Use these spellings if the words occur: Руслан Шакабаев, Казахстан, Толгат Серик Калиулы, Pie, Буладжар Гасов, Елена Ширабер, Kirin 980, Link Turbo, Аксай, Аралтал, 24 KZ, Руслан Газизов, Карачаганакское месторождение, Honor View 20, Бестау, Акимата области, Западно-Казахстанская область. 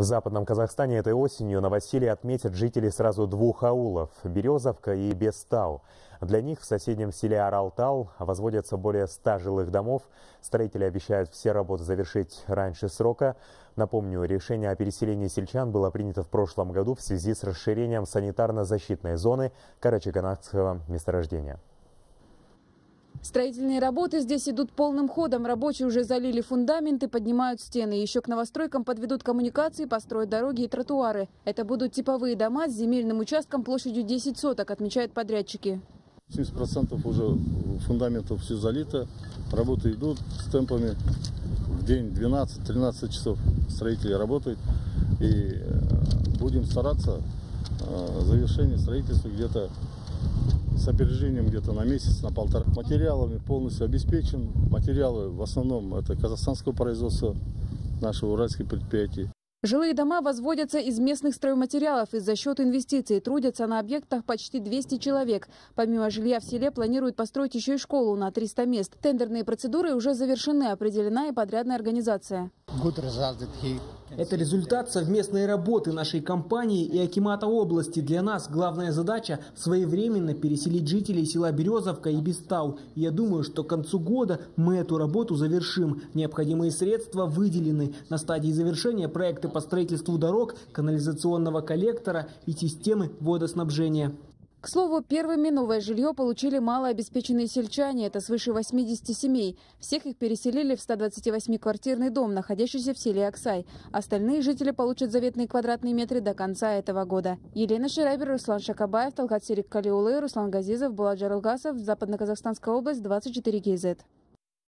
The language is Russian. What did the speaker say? В Западном Казахстане этой осенью новоселье отметят жители сразу двух аулов – Березовка и Бестау. Для них в соседнем селе Аралтал возводятся более 100 жилых домов. Строители обещают все работы завершить раньше срока. Напомню, решение о переселении сельчан было принято в прошлом году в связи с расширением санитарно-защитной зоны Карачаганакского месторождения. Строительные работы здесь идут полным ходом. Рабочие уже залили фундаменты, поднимают стены. Еще к новостройкам подведут коммуникации, построят дороги и тротуары. Это будут типовые дома с земельным участком площадью 10 соток, отмечают подрядчики. 70% уже фундаментов все залито. Работы идут с темпами в день 12-13 часов. Строители работают. И будем стараться завершение строительства где-то с опережением где-то на месяц, на полтора. Материалами полностью обеспечен. Материалы в основном это казахстанского производства, наши уральские предприятия. Жилые дома возводятся из местных стройматериалов и за счет инвестиций. Трудятся на объектах почти 200 человек. Помимо жилья в селе планируют построить еще и школу на 300 мест. Тендерные процедуры уже завершены, определена и подрядная организация. Это результат совместной работы нашей компании и Акимата области. Для нас главная задача – своевременно переселить жителей села Березовка и Бестау. Я думаю, что к концу года мы эту работу завершим. Необходимые средства выделены. На стадии завершения проекты по строительству дорог, канализационного коллектора и системы водоснабжения. К слову, первыми новое жилье получили малообеспеченные сельчане. Это свыше 80 семей. Всех их переселили в 128-квартирный дом, находящийся в селе Аксай. Остальные жители получат заветные квадратные метры до конца этого года. Елена Ширабер, Руслан Шакабаев, Толгат Серик Калиулы, Руслан Газизов, Буладжар Гасов, Западно-Казахстанская область, 24 КЗ.